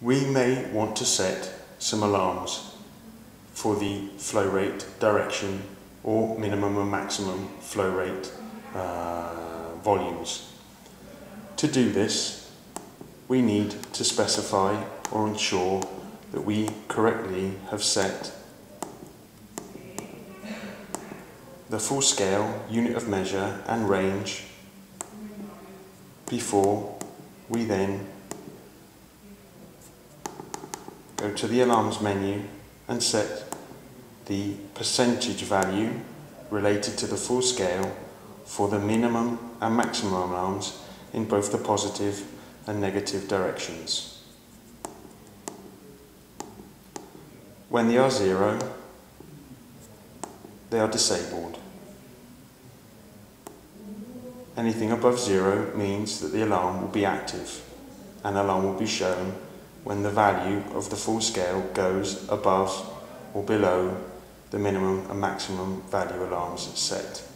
we may want to set some alarms for the flow rate, direction, or minimum and maximum flow rate volumes. To do this, we need to specify or ensure that we correctly have set the full scale, unit of measure and range before we then go to the alarms menu and set the percentage value related to the full scale for the minimum and maximum alarms in both the positive and negative directions. When they are zero, they are disabled. Anything above zero means that the alarm will be active. An alarm will be shown when the value of the full scale goes above or below the minimum and maximum value alarms set.